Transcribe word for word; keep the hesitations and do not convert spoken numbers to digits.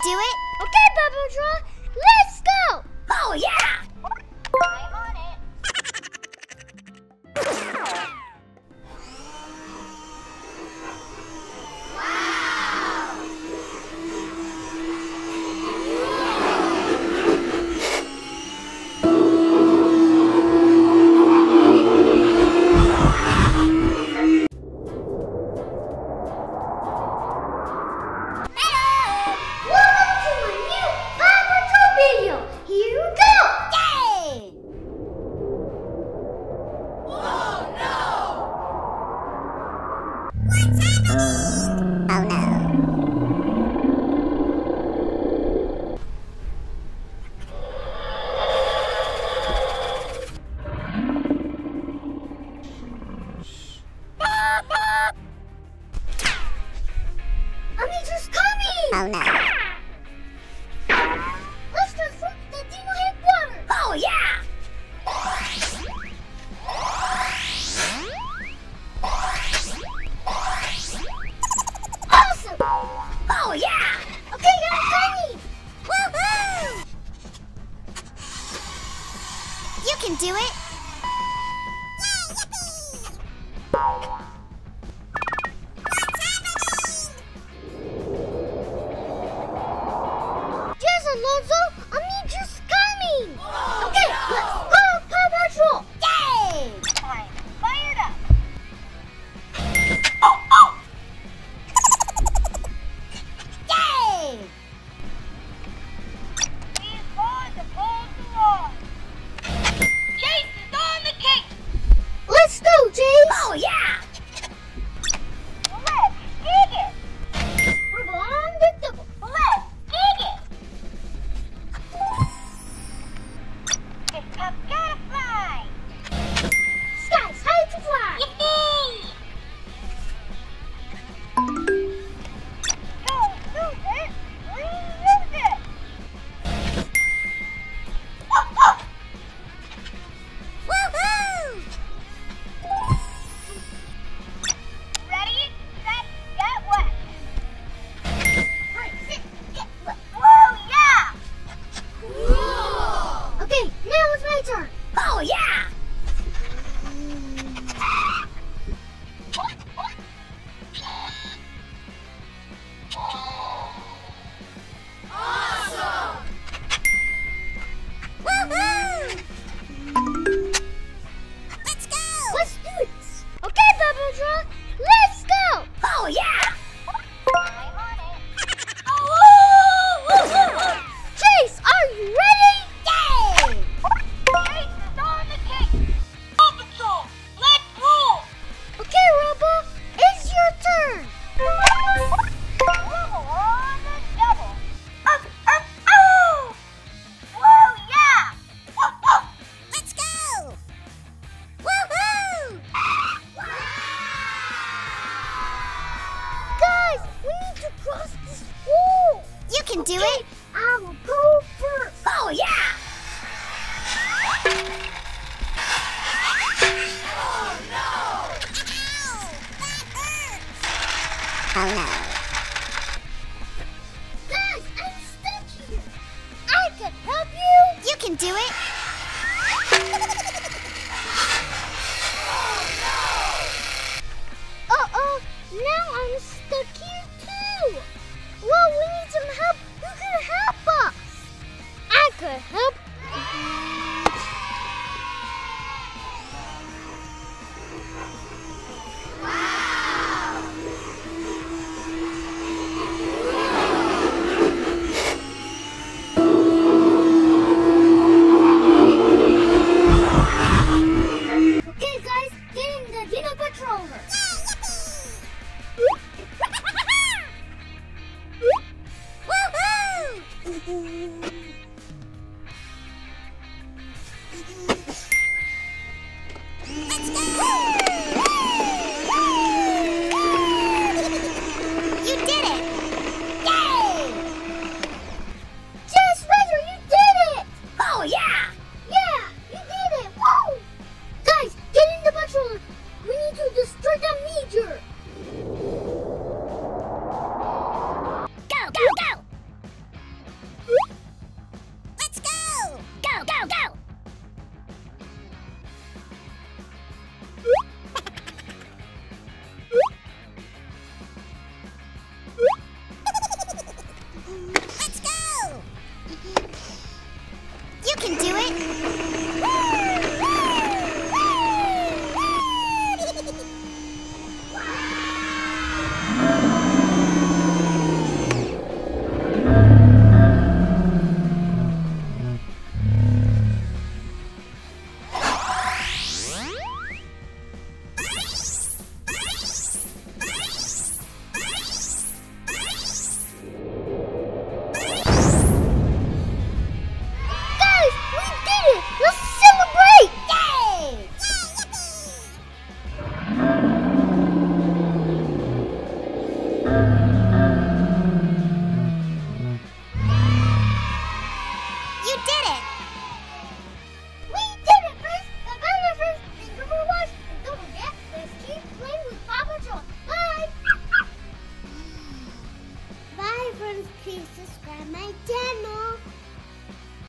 can do it. Okay, Bubble Troll, let's go. Oh, yeah. I'm on it.